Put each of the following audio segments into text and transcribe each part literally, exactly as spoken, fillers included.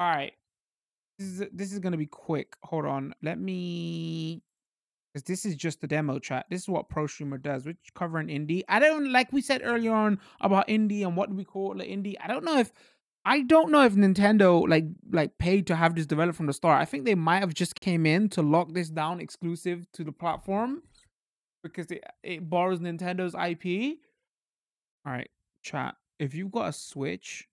All right. This is, this is going to be quick. Hold on. Let me... Because this is just the demo chat. This is what ProStreamer does. We're covering indie. I don't... Like we said earlier on about indie and what we call like, indie. I don't know if... I don't know if Nintendo like like paid to have this developed from the start. I think they might have just came in to lock this down exclusive to the platform because it, it borrows Nintendo's I P. All right, chat. If you've got a Switch,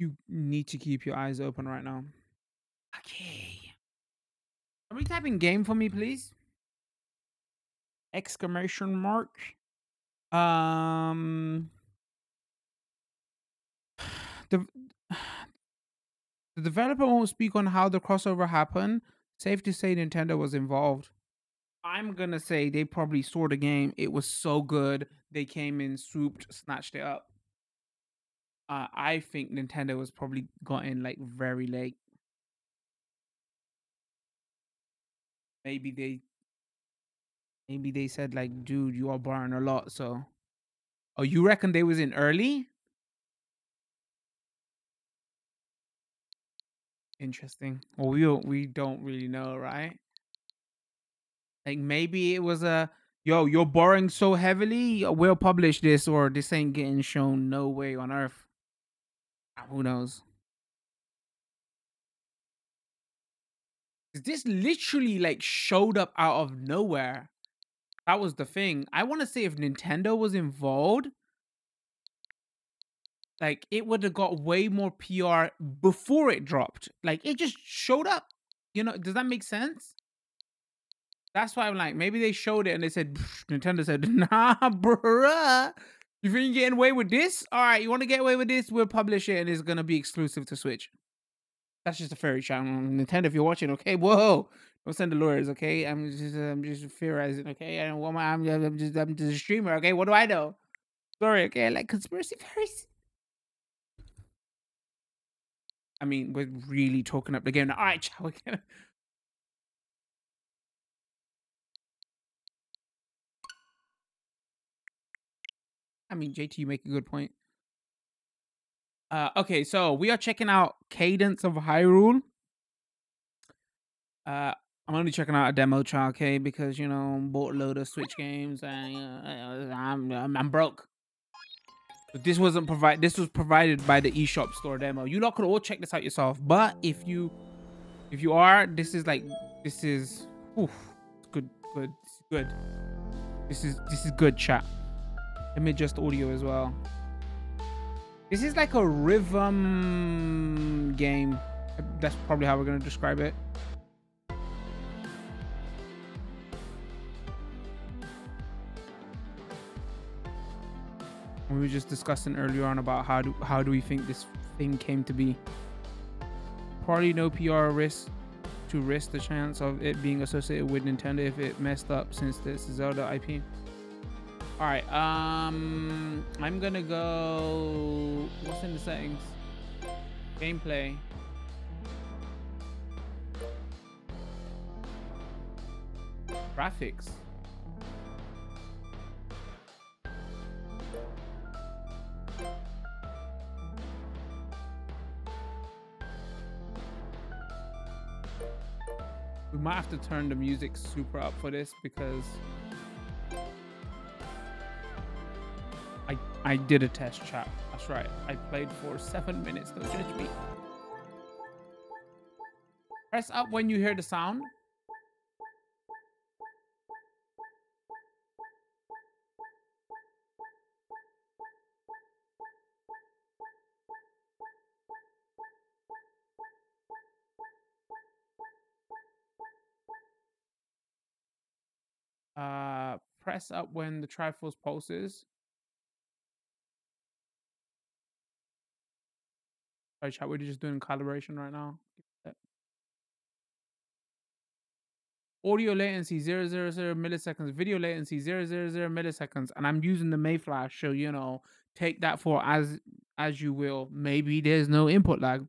you need to keep your eyes open right now. Okay. Can we type in game for me, please? Exclamation mark. Um, the, the developer won't speak on how the crossover happened. Safe to say Nintendo was involved. I'm going to say they probably saw the game. It was so good. They came in, swooped, snatched it up. Uh, I think Nintendo was probably got in like very late. Maybe they Maybe they said, like, dude, you are borrowing a lot, so... Oh, you reckon they was in early? Interesting. Well, we don't, we don't really know, right? Like, maybe it was a... Yo, you're borrowing so heavily, we'll publish this, or this ain't getting shown no way on earth. Who knows? This literally, like, showed up out of nowhere. That was the thing. I want to say if Nintendo was involved, like, it would have got way more P R before it dropped. Like, it just showed up. You know, does that make sense? That's why I'm like, maybe they showed it and they said, Nintendo said, nah, bruh. You think you're getting away with this? All right, you want to get away with this? We'll publish it and it's going to be exclusive to Switch. That's just a fairy tale. Nintendo, if you're watching, okay? Whoa. Don't send the lawyers, okay? I'm just I'm just theorizing, okay? I don't want my I'm, I'm just I'm just a streamer, okay? What do I know? Sorry, okay, I like conspiracy theories. I mean, we're really talking up the game now. Alright, chat, we're gonna I mean, J T, you make a good point. Uh okay, so we are checking out Cadence of Hyrule. Uh I'm only checking out a demo chat, okay? Because, you know, bought a load of Switch games and uh, I'm, I'm I'm broke. But this wasn't provide. This was provided by the eShop store demo. You lot could all check this out yourself. But if you, if you are, this is like this is, oof, good, good, good. This is this is good chat. Let me adjust audio as well. This is like a rhythm game. That's probably how we're gonna describe it. We were just discussing earlier on about how do how do we think this thing came to be. Probably no P R risk to risk the chance of it being associated with Nintendo if it messed up, since this is Zelda I P. All right, um, I'm gonna go. What's in the settings? Gameplay. Graphics. We might have to turn the music super up for this because I I did a test chat. That's right. I played for seven minutes. Don't judge me. Press up when you hear the sound. Uh, press up when the Triforce pulses. Sorry, chat, we're just doing calibration right now. Audio latency zero point zero zero milliseconds, video latency zero point zero zero milliseconds, and I'm using the Mayflash, so you know, take that for as as you will. Maybe there's no input lag.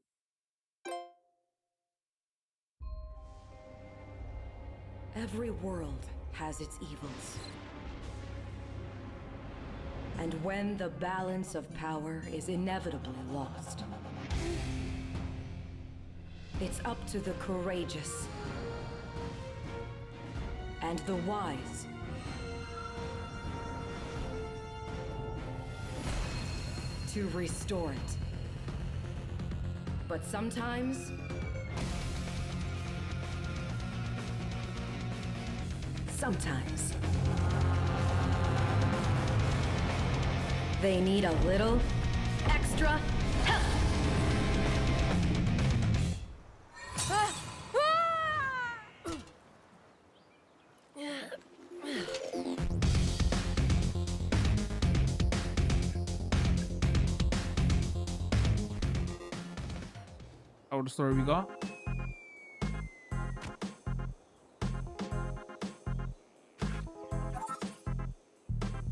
Every world has its evils. and when the balance of power is inevitably lost, it's up to the courageous and the wise to restore it. But sometimes, sometimes, they need a little extra help. Oh, the story we got.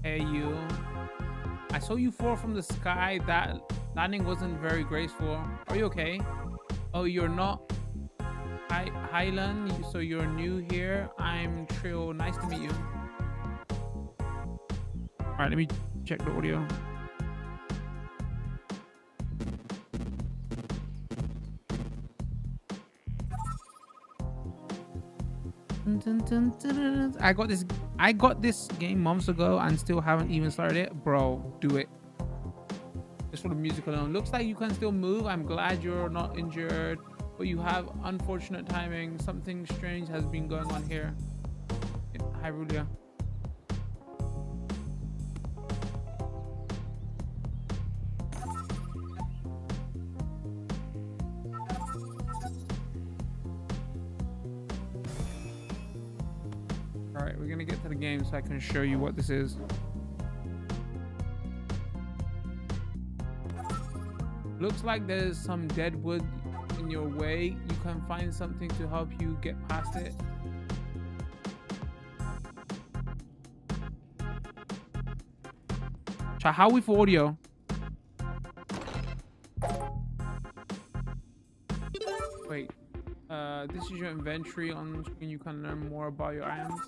Hey, you. I saw you fall from the sky. That landing wasn't very graceful. Are you okay? Oh, you're not Hi Highland, so you're new here. I'm Trill. Nice to meet you. All right, let me check the audio. I got this I got this game months ago and still haven't even started it. Bro, do it. Just for the music alone. Looks like you can still move. I'm glad you're not injured, but you have unfortunate timing. Something strange has been going on here in Hyrule. So I can show you what this is. Looks like there's some dead wood in your way. You can find something to help you get past it. Try how we for audio. Wait, uh, this is your inventory on screen. You can learn more about your items.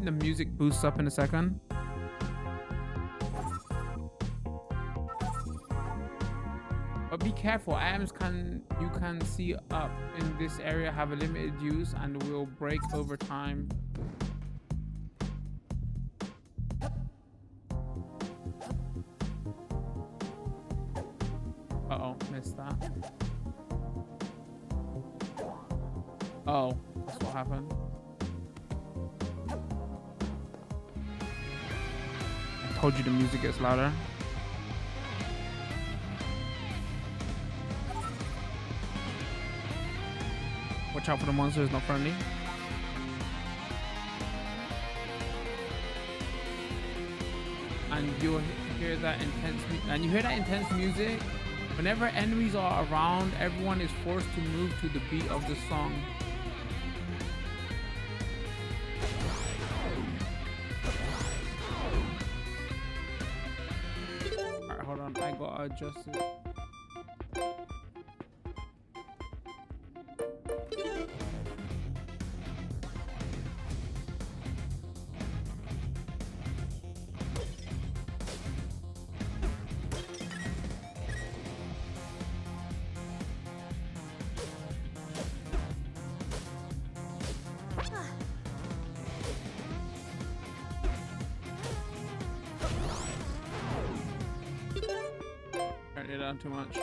The music boosts up in a second. But be careful, items can you can see up in this area have a limited use and will break over time. Uh-oh, missed that. Oh, that's what happened. Told you the music gets louder. Watch out for the monster, it's not friendly. And you'll hear that intense and you hear that intense music. Whenever enemies are around, everyone is forced to move to the beat of the song. Adjust it. Too much.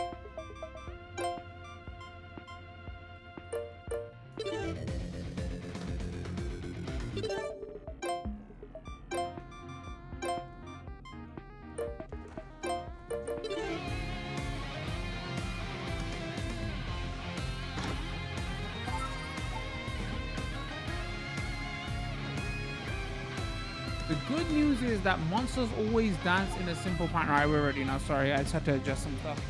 The good news is that monsters always dance in a simple pattern. Alright, we're ready now. Sorry, I just had to adjust some stuff.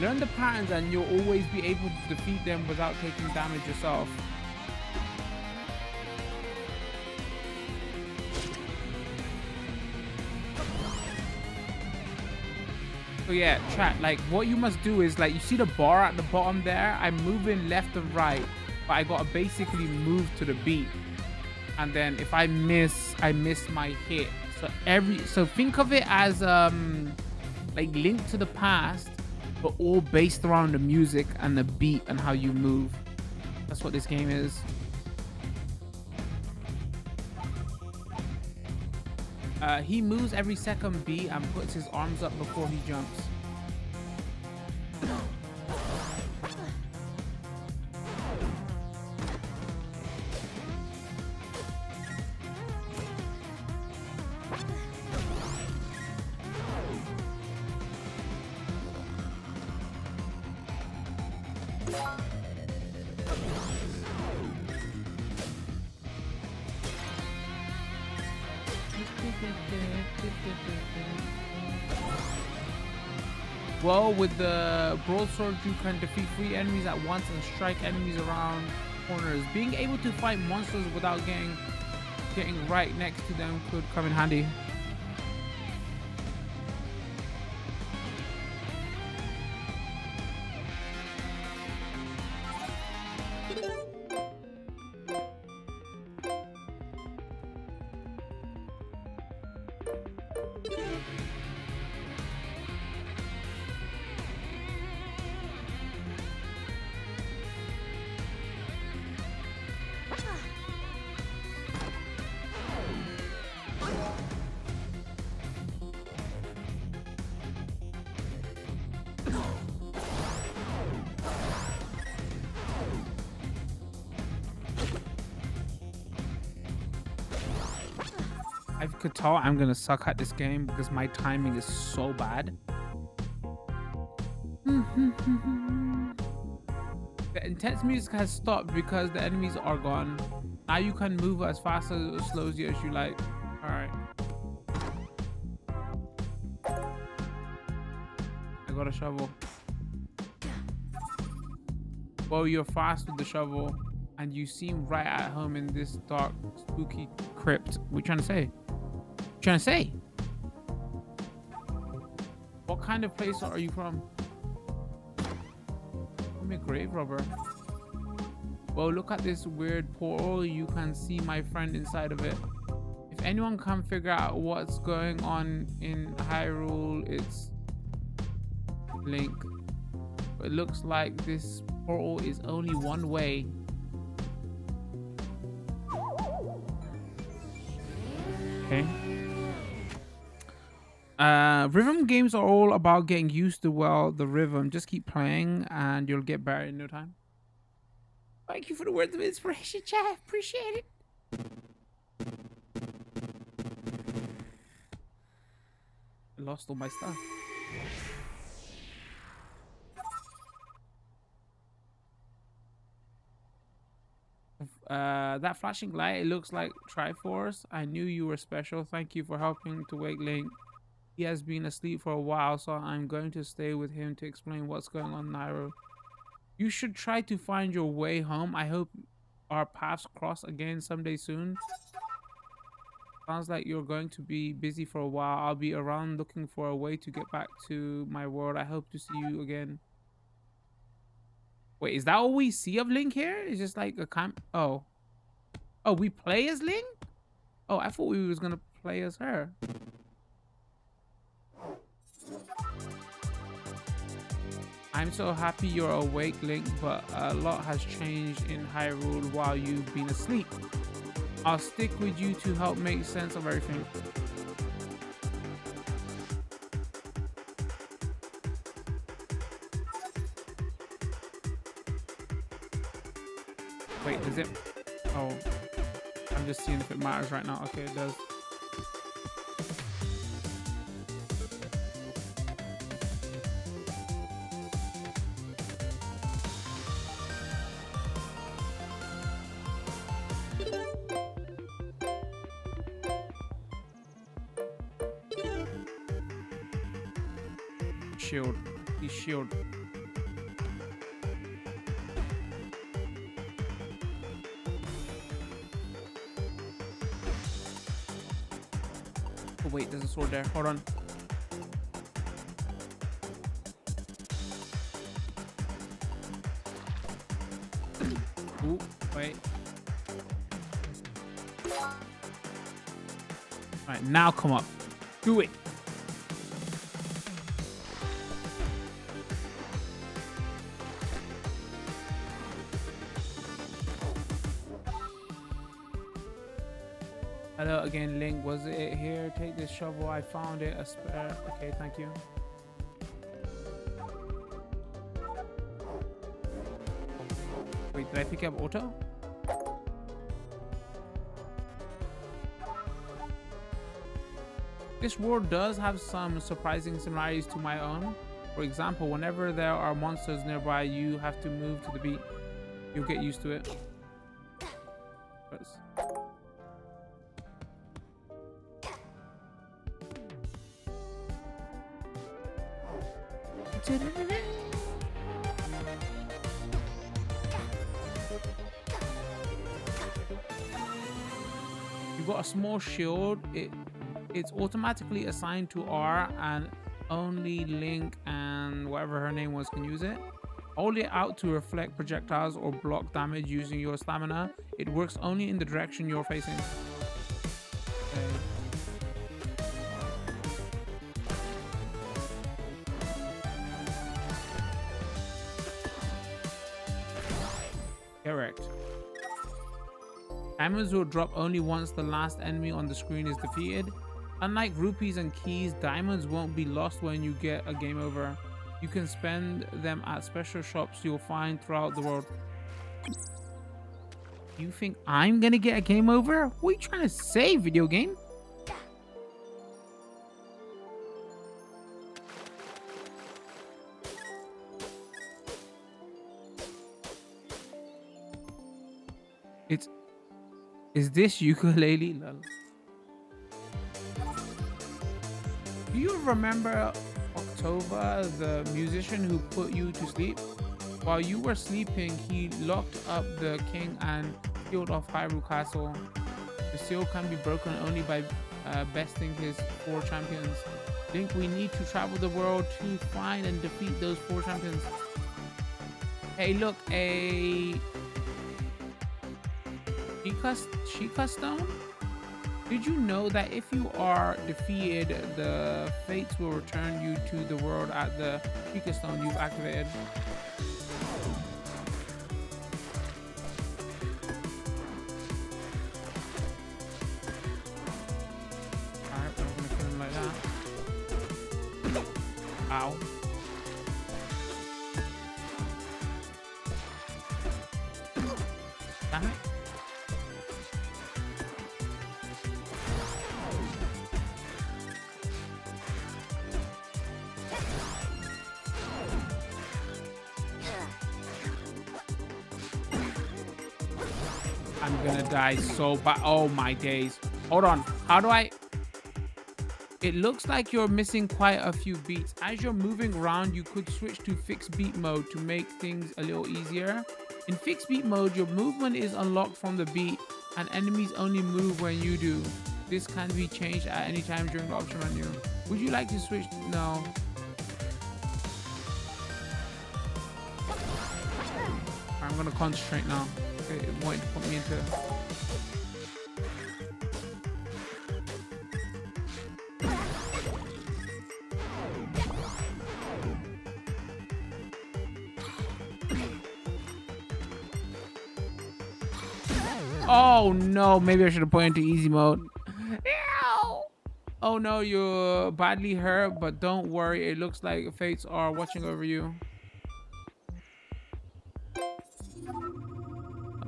Learn the patterns and you'll always be able to defeat them without taking damage yourself. So yeah, chat, like what you must do is like you see the bar at the bottom there? I'm moving left and right. but I gotta basically move to the beat. And then if I miss, I miss my hit. So every so think of it as um like Link to the Past, but all based around the music and the beat and how you move. That's what this game is. Uh, he moves every second beat and puts his arms up before he jumps. Well, with the broadsword, you can defeat three enemies at once and strike enemies around corners. Being able to fight monsters without getting getting right next to them could come in handy. Could tell I'm gonna suck at this game because my timing is so bad. The intense music has stopped because the enemies are gone. Now you can move as fast or slow as you like. Alright. I got a shovel. Well, you're fast with the shovel, and you seem right at home in this dark, spooky crypt. What are you trying to say? Trying to say? What kind of place are you from? I'm a grave robber. Well, look at this weird portal. You can see my friend inside of it. If anyone can figure out what's going on in Hyrule, it's Link. But it looks like this portal is only one way. Okay. Uh, rhythm games are all about getting used to, well, the rhythm. Just keep playing and you'll get better in no time. Thank you for the words of inspiration, chat. Appreciate it. I lost all my stuff. Uh, that flashing light, it looks like Triforce. I knew you were special. Thank you for helping to wake Link. He has been asleep for a while, so I'm going to stay with him to explain what's going on in Hyrule. You should try to find your way home. I hope our paths cross again someday soon. Sounds like you're going to be busy for a while. I'll be around looking for a way to get back to my world. I hope to see you again. Wait, is that all we see of Link here? It's just like a camp. Oh. Oh, we play as Link? Oh, I thought we was going to play as her. I'm so happy you're awake, Link, but a lot has changed in Hyrule while you've been asleep. I'll stick with you to help make sense of everything. Wait, is it? Oh, I'm just seeing if it matters right now. Okay, it does. Shield, the shield. Oh wait, there's a sword there. Hold on. Ooh. Right, now come up. Do it. Hello again, Link. Was it here? Take this shovel. I found it. A spare. Okay, thank you. Wait, did I pick up auto? This world does have some surprising similarities to my own. For example, whenever there are monsters nearby, you have to move to the beat. You'll get used to it. You've got a small shield. It It's automatically assigned to R, and only Link and whatever her name was can use it. Hold it out to reflect projectiles or block damage using your stamina. It works only in the direction you're facing. Okay. Correct. Diamonds will drop only once the last enemy on the screen is defeated. Unlike rupees and keys, diamonds won't be lost when you get a game over. You can spend them at special shops you'll find throughout the world. You think I'm gonna get a game over? What are you trying to say, video game? It's... Is this ukulele? Lol. Do you remember October, the musician who put you to sleep? While you were sleeping, he locked up the king and sealed off Hyrule Castle. The seal can be broken only by uh, besting his four champions. Link, we need to travel the world to find and defeat those four champions. Hey, look, a Sheikah Stone? Did you know that if you are defeated, the fates will return you to the world at the Sheikah Stone you've activated? Alright, I'm gonna put him like that. Ow. Damn it. I'm gonna die so bad. Oh my days. Hold on. How do I... It looks like you're missing quite a few beats. As you're moving around, you could switch to fixed beat mode to make things a little easier. In fixed beat mode, your movement is unlocked from the beat, and enemies only move when you do. This can be changed at any time during the option menu. Would you like to switch? No. I'm gonna concentrate now. Okay, it won't put me into... Oh no, maybe I should have put it into easy mode. Ow! Oh no, you're badly hurt, but don't worry. It looks like fates are watching over you.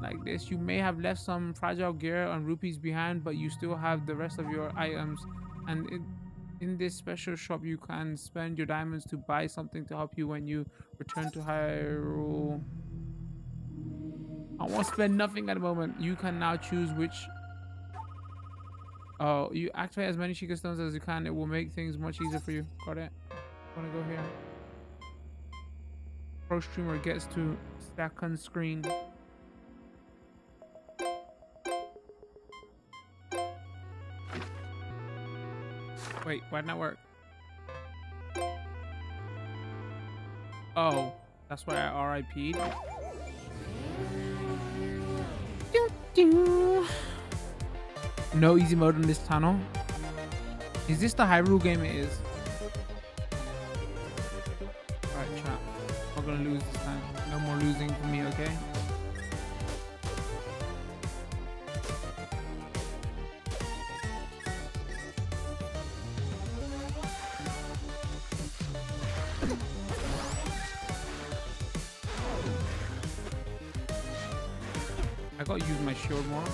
Like this, you may have left some fragile gear and rupees behind, but you still have the rest of your items, and in, in this special shop you can spend your diamonds to buy something to help you when you return to Hyrule. I won't spend nothing at the moment. You can now choose which... oh, you activate as many Sheikah Stones as you can. It will make things much easier for you. Got it. I'm gonna go here. ProStreamer gets to second screen. Wait, why didn't that work? Oh, that's why I R I P'd. Do, do. No easy mode in this tunnel. Is this the Hyrule game? It is. Alright, chat. I'm gonna lose this time. No more losing for me, okay? I gotta use my shield more.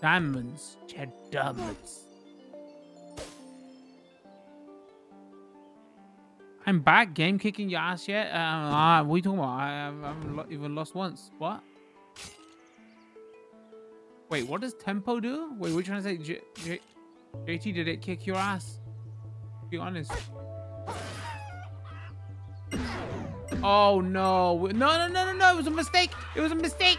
Diamonds, Chad diamonds. I'm back, game kicking your ass yet? Um, ah, what are you talking about? I, I haven't even lost once. What? Wait, what does tempo do? Wait, what are you trying to say? J J JT, did it kick your ass? Be honest. Oh no! No, no, no, no, no! It was a mistake. It was a mistake.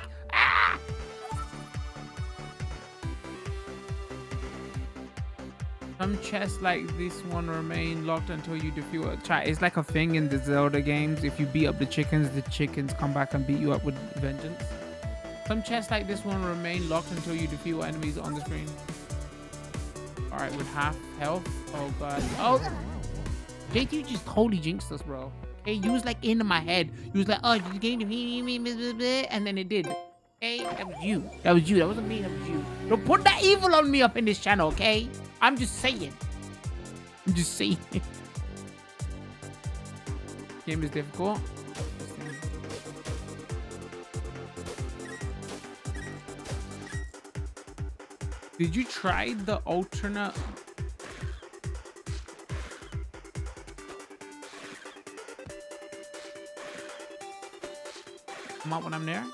Some chests like this one remain locked until you defeat a chat. It's like a thing in the Zelda games. If you beat up the chickens, the chickens come back and beat you up with vengeance. Some chests like this one remain locked until you defeat all enemies on the screen. All right, with half health. Oh god. Oh, J T just totally jinxed us, bro. Okay, you was like in my head. You was like, oh, the game, and then it did. Okay, that was you. That was you. That wasn't me. That was you. Don't put that evil on me up in this channel, okay? I'm just saying. I'm just saying. Game is difficult. Did you try the alternate? Come out when I'm there.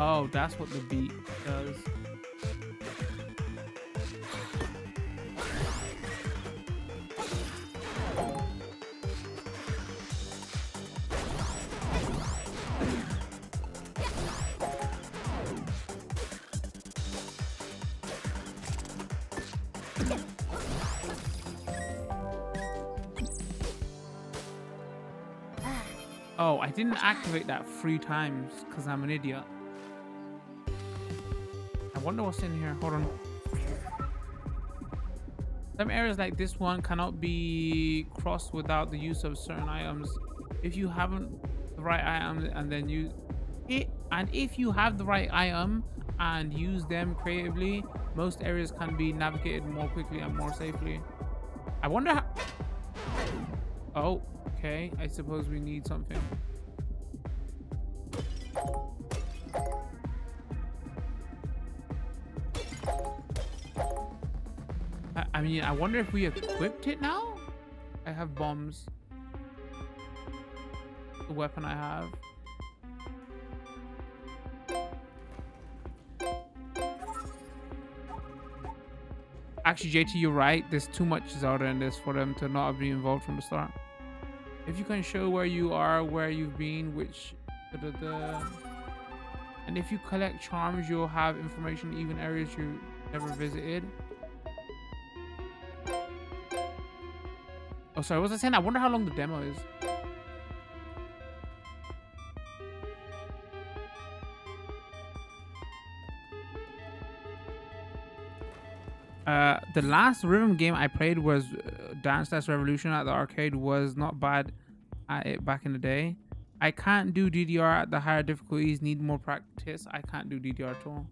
Oh, that's what the beat does. Oh, I didn't activate that three times because I'm an idiot. I wonder what's in here. Hold on. Some areas like this one cannot be crossed without the use of certain items. If you haven't the right item and then use it, and if you have the right item and use them creatively, most areas can be navigated more quickly and more safely. I wonder how. Oh, okay. I suppose we need something. I mean, I wonder if we equipped it now? I have bombs. The weapon I have. Actually, J T, you're right. There's too much Zelda in this for them to not be involved from the start. If you can show where you are, where you've been, which... Da, da, da. And if you collect charms, you'll have information even areas you never visited. Oh, sorry, what was I saying? I wonder how long the demo is. Uh, the last rhythm game I played was uh, Dance Dance Revolution at the arcade. Was not bad at it back in the day. I can't do D D R at the higher difficulties. Need more practice. I can't do D D R at all.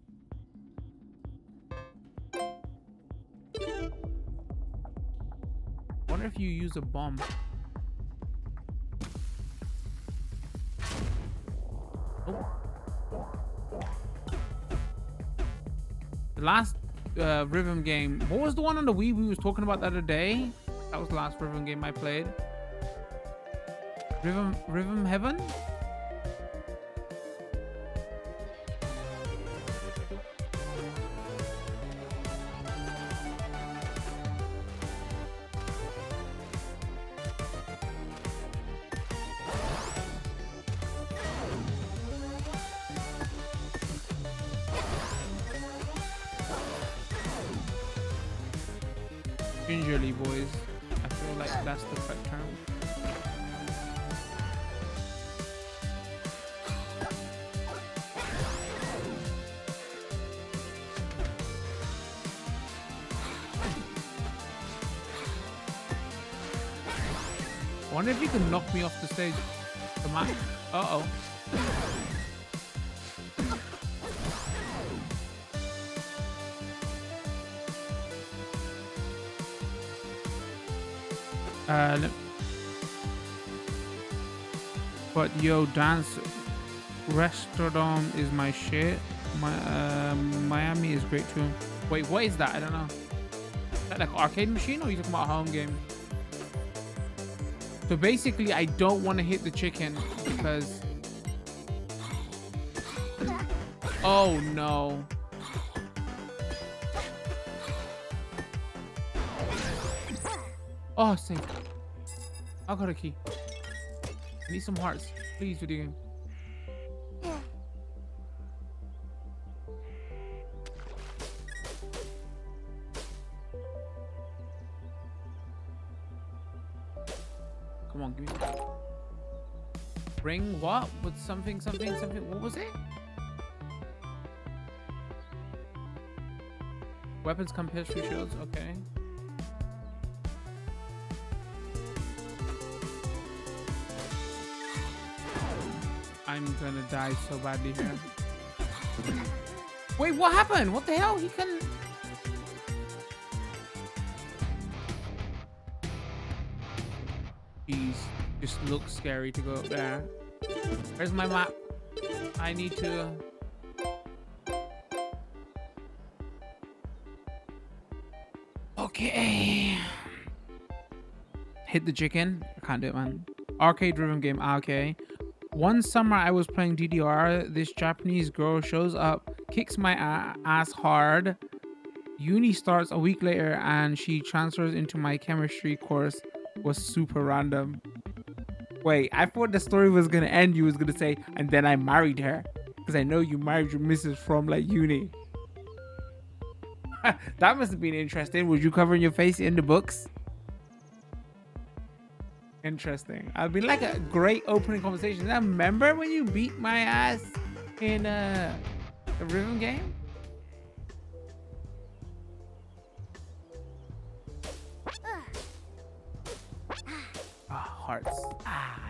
I wonder if you use a bomb. Oh. The last uh, rhythm game, what was the one on the Wii we was talking about the other day? That was the last rhythm game I played. Rhythm, Rhythm Heaven? Gingerly, boys. I feel like that's the correct term. I wonder if you can knock me off the stage. Come on. Uh-oh. Uh, but yo, Dance Restaurant is my shit. My uh, Miami is great too. Wait, what is that? I don't know. Is that like an arcade machine, or are you talking about a home game? So basically, I don't want to hit the chicken because. Oh no. Oh, save. I got a key. I need some hearts. Please, video game. Yeah. Come on, give me some. Ring what? With something, something, something. What was it? Weapons come pistol shields. Okay. I'm gonna die so badly here. Wait, what happened? What the hell? He can... Jeez, just looks scary to go up there. Where's my map? I need to... Okay. Hit the chicken. I can't do it, man. Arcade rhythm game. Ah, okay. One summer I was playing D D R, this Japanese girl shows up, kicks my ass hard. Uni starts a week later and she transfers into my chemistry course. Was super random. Wait, I thought the story was gonna end, you was gonna say, and then I married her. Because I know you married your missus from like uni. That must have been interesting. Was you covering your face in the books? Interesting. I'd be like a great opening conversation. I remember when you beat my ass in a, a rhythm game. Ah, hearts. Ah,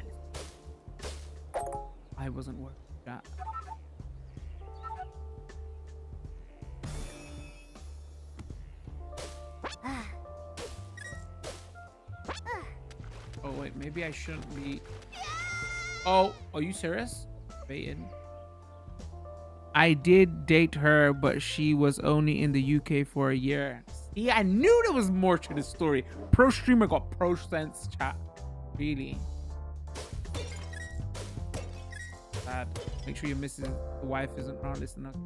I wasn't worth that. Oh wait, maybe I shouldn't be. Oh, are you serious? Baited. I did date her, but she was only in the U K for a year. See, I knew there was more to the story. ProStreamer got pro sense, chat. Really? Bad. Make sure your missus, the wife isn't around. Listen up.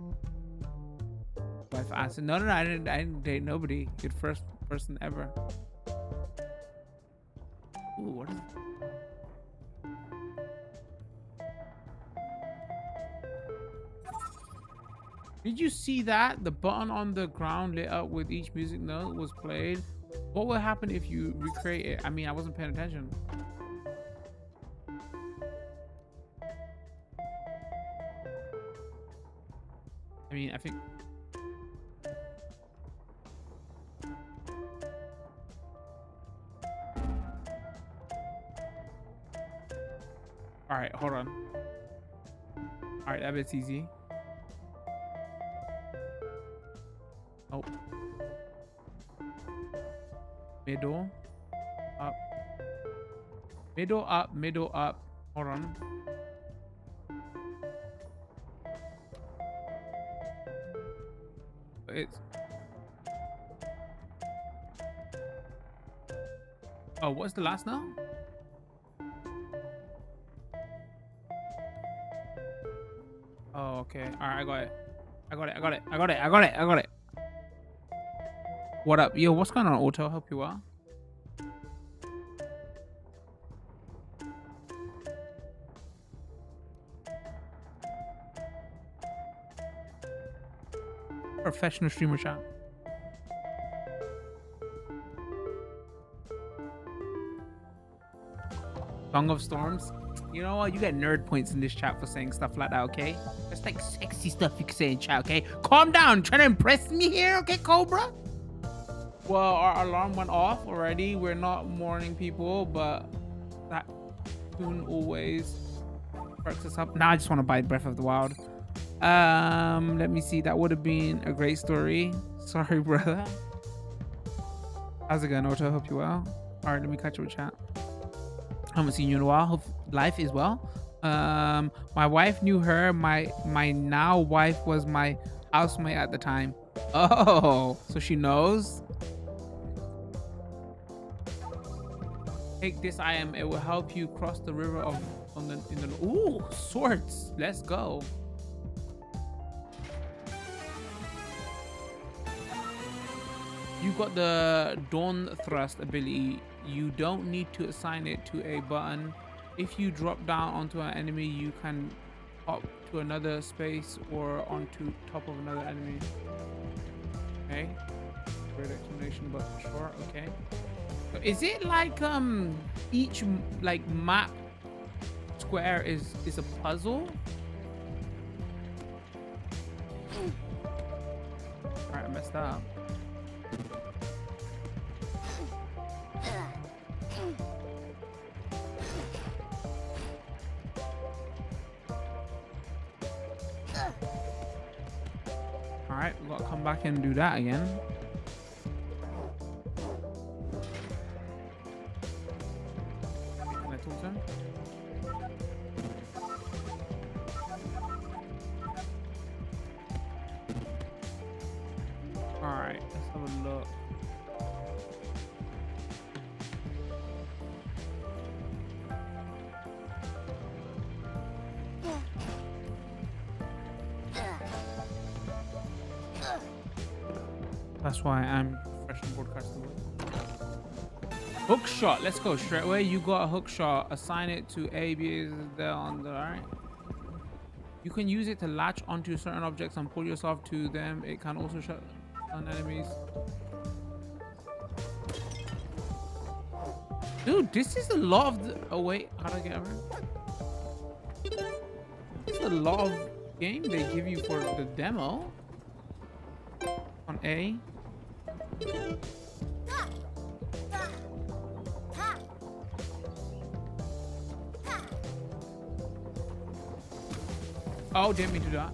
Wife asked. No, no, no. I didn't. I didn't date nobody. You're the first person ever. Ooh, what is it? Did you see that? The button on the ground lit up with each music note was played. What would happen if you recreate it? I mean, I wasn't paying attention. I mean, I think... All right, hold on. All right, that bit's easy. Oh. Middle. Up. Middle up, middle up. Hold on. it's... Oh, what's the last now? Oh, okay. All right, I got it. I got it. I got it. I got it. I got it. I got it. What up? Yo, what's going on, Auto? Hope you are. Professional streamer chat. Song of Storms. You know what? You get nerd points in this chat for saying stuff like that, okay? That's like sexy stuff you can say in chat, okay? Calm down. Trying to impress me here, okay, Cobra? Well, our alarm went off already. We're not morning people, but that tune always perks us up. Now I just want to buy Breath of the Wild. Um, let me see. That would have been a great story. Sorry, brother. How's it going, Otto? Hope you're well. All right, let me catch up with chat. I haven't seen you in a while. Hope life is well. Um, my wife knew her. My my now wife was my housemate at the time. Oh, so she knows. Take this item. It will help you cross the river of on the in the ooh swords. Let's go. You got the Dawn Thrust ability. You don't need to assign it to a button. If you drop down onto an enemy, you can hop to another space or onto top of another enemy. Okay. Great explanation, but sure, okay. Is it like um each like map square is is a puzzle? All right, I messed up. Alright, we've got to come back and do that again. Can I talk to him? Alright, let's have a look. That's why I'm fresh and broadcasting. Hook shot. Let's go straight away. You got a hook shot. Assign it to A, B, there on the right. You can use it to latch onto certain objects and pull yourself to them. It can also shut down enemies. Dude, this is a lot of the... Oh, wait. How do I get around? This is a lot of game they give you for the demo. On A. Oh, didn't mean to do that.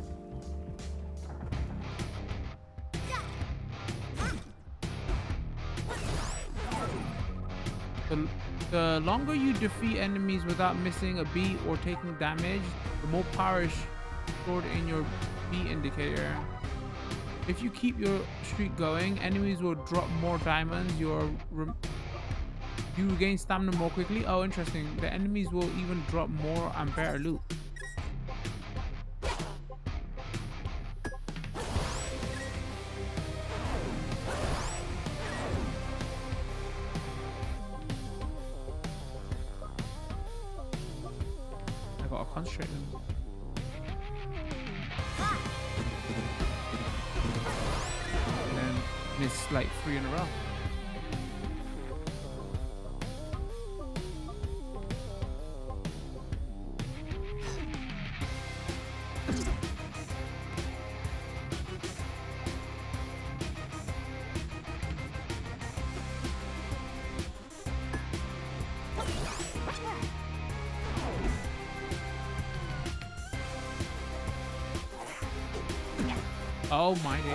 The, the longer you defeat enemies without missing a beat or taking damage, the more power is stored in your beat indicator. If you keep your streak going, enemies will drop more diamonds. You're you regain stamina more quickly. Oh, interesting. The enemies will even drop more and better loot. I gotta concentrate them. Missed like three in a row. Oh my days.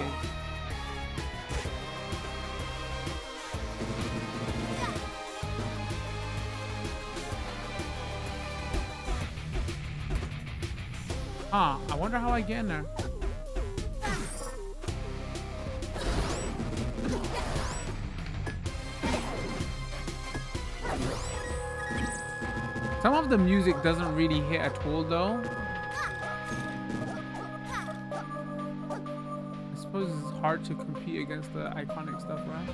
Huh, I wonder how I get in there. Some of the music doesn't really hit at all though. I suppose it's hard to compete against the iconic stuff, right?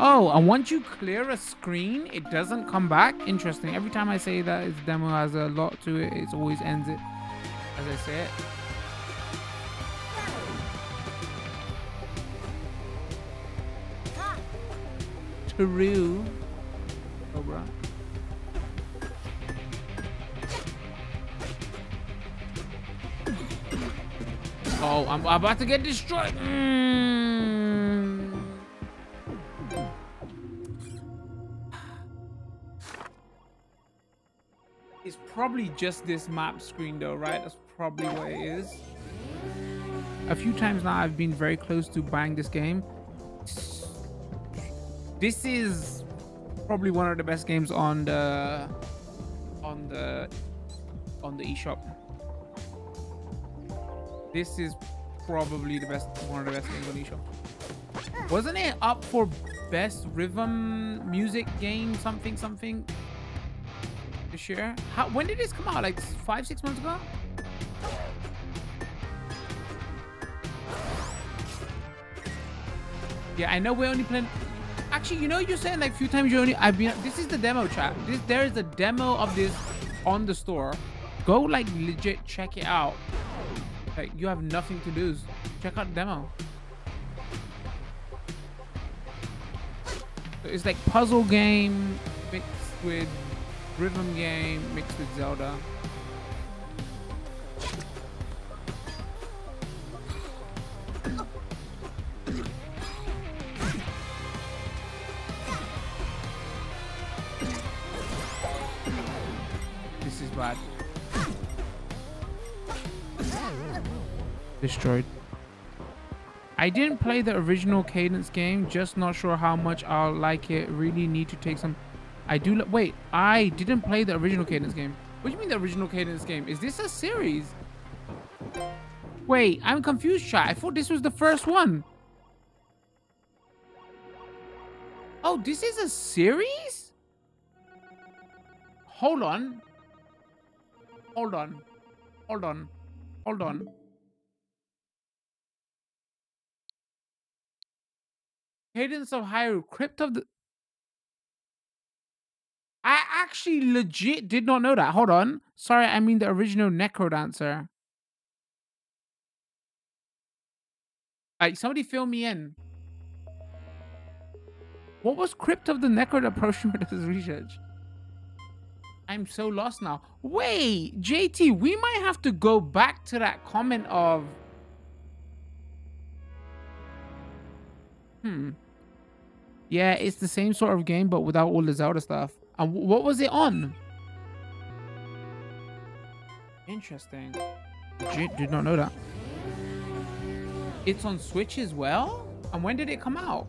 Oh, and once you clear a screen, it doesn't come back. Interesting. Every time I say that its demo has a lot to it, it always ends it as I say it. Peru. Oh, bro. Oh, I'm about to get destroyed. Mm. It's probably just this map screen though, right? That's probably what it is. A few times now I've been very close to buying this game. This is probably one of the best games on the on the on the eShop. This is probably the best one of the best games on eShop. Wasn't it up for best rhythm music game something something this year? How, when did this come out? Like five, six months ago? Yeah, I know we're only playing. Actually, you know, you're saying like a few times you only. I've been. This is the demo, chat. This there is a demo of this on the store. Go like legit check it out. Like you have nothing to lose. Check out the demo. So it's like puzzle game mixed with rhythm game mixed with Zelda. Destroyed. I didn't play the original Cadence game, just not sure how much I'll like it. Really need to take some. I do. Wait, I didn't play the original Cadence game. What do you mean the original Cadence game? Is this a series? Wait, I'm confused, chat. I thought this was the first one. Oh, this is a series? Hold on. Hold on. Hold on. Hold on. Cadence of Hyrule, Crypt of the... I actually legit did not know that. Hold on. Sorry, I mean the original NecroDancer. Like, somebody fill me in. What was Crypt of the NecroDancer? ProStreamer does research. I'm so lost now. Wait, J T, we might have to go back to that comment of... Hmm. Yeah, it's the same sort of game, but without all the Zelda stuff. And what was it on? Interesting. Legit, did not know that. It's on Switch as well? And when did it come out?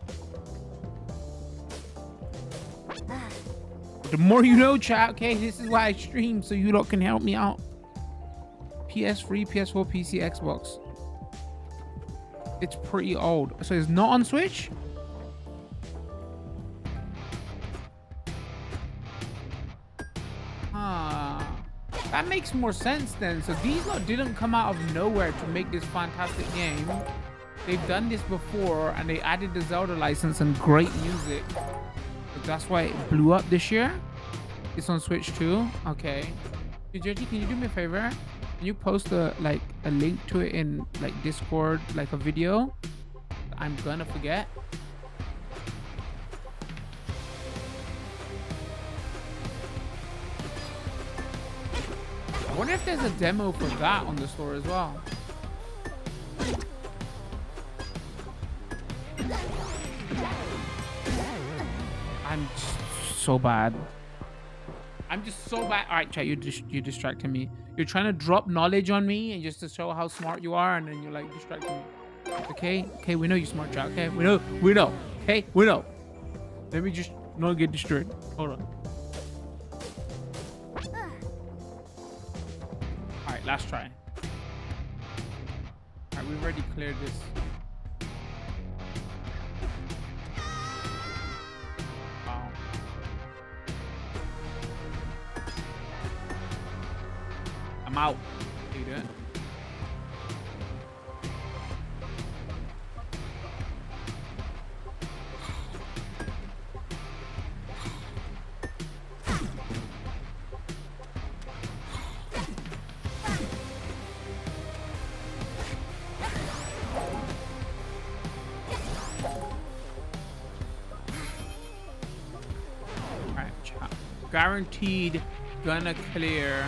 The more you know, chat. Okay, this is why I stream, so you lot can help me out. P S three, P S four, P C, Xbox. It's pretty old, so it's not on Switch. Ah, that makes more sense then. So these lot didn't come out of nowhere to make this fantastic game. They've done this before, and they added the Zelda license and great music. But that's why it blew up this year. It's on Switch too. Okay. J T, can you do me a favor? Can you post a like a link to it in like Discord, like a video? I'm gonna forget. I wonder if there's a demo for that on the store as well. I'm so bad. I'm just so bad. All right, chat, you're, dis you're distracting me. You're trying to drop knowledge on me and just to show how smart you are, and then you're like distracting me. Okay, okay, we know you're smart, chat. Okay, we know, we know. Hey, we know. Let me just not get destroyed. Hold on. All right, last try. All right, we've already cleared this. Wow. I'm out. How you doing? Guaranteed gonna clear.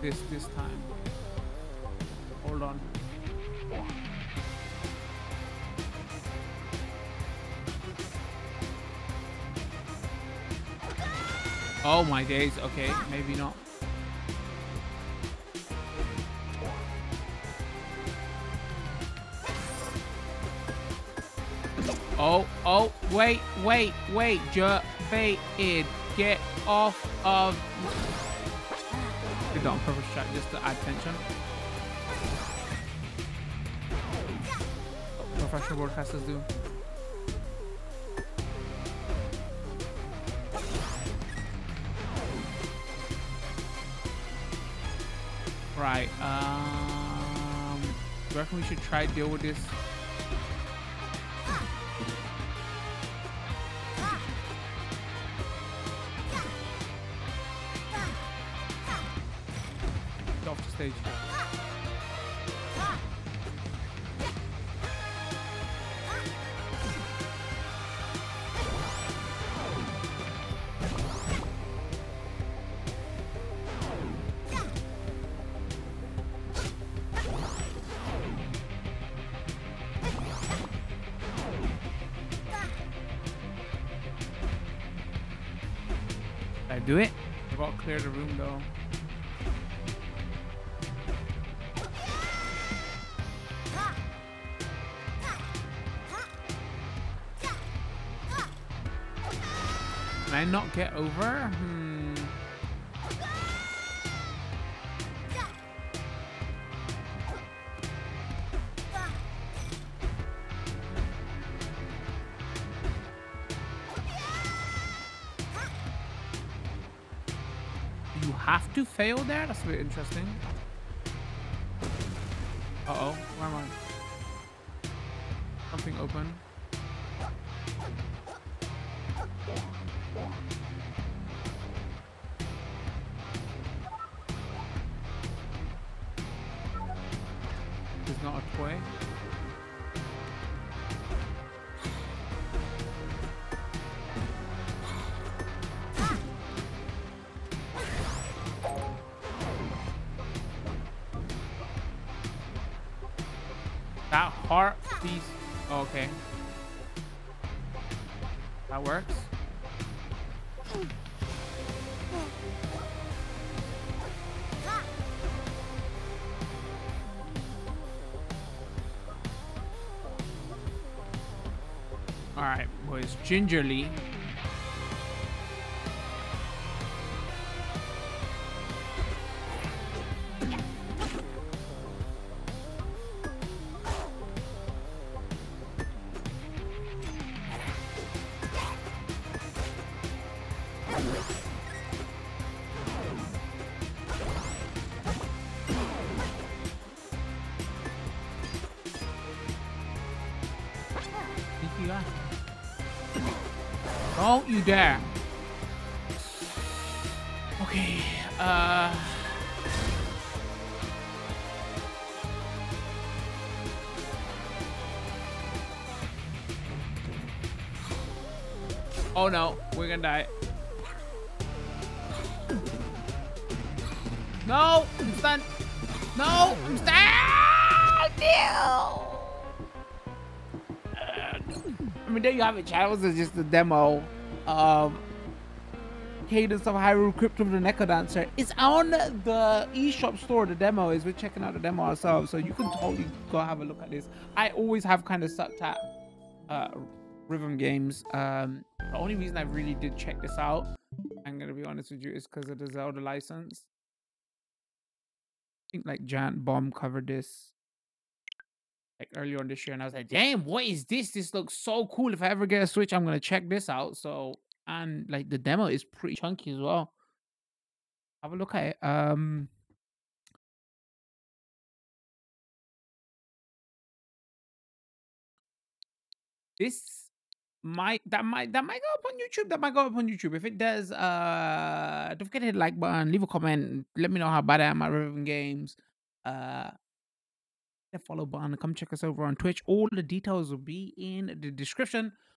This this time. Hold on. Oh my days, okay, maybe not. Oh, oh, wait, wait, wait, you're baited. Get off of... Did that on purpose, track just to add tension. What professional broadcasters do. Right, um... do you reckon we should try to deal with this? Do it. I've got to clear the room though. Can I not get over? Hmm. To fail there? That's a bit interesting. Uh-oh, where am I? Something open. There's not a toy. Are these okay? That works. All right, boys, gingerly. Don't you dare. Okay, uh... oh no, we're gonna die. No, I'm stunned. No, I'm stunned. No. I mean, there you have it, channels. It's just a demo of Cadence of Hyrule: Crypt of the NecroDancer. It's on the eShop store. The demo is. We're checking out the demo ourselves, so you can totally go have a look at this. I always have kind of sucked at uh, rhythm games. Um, the only reason I really did check this out, I'm gonna be honest with you, is because of the Zelda license. I think like Giant Bomb covered this. like earlier on this year, and I was like, damn, what is this? This looks so cool. If I ever get a Switch, I'm gonna check this out. So, and like the demo is pretty chunky as well. Have a look at it. Um This might that might that might go up on YouTube. That might go up on YouTube. If it does, uh don't forget to hit the like button, leave a comment, let me know how bad I am at reviewing games. Uh the follow button, come check us over on Twitch. All the details will be in the description.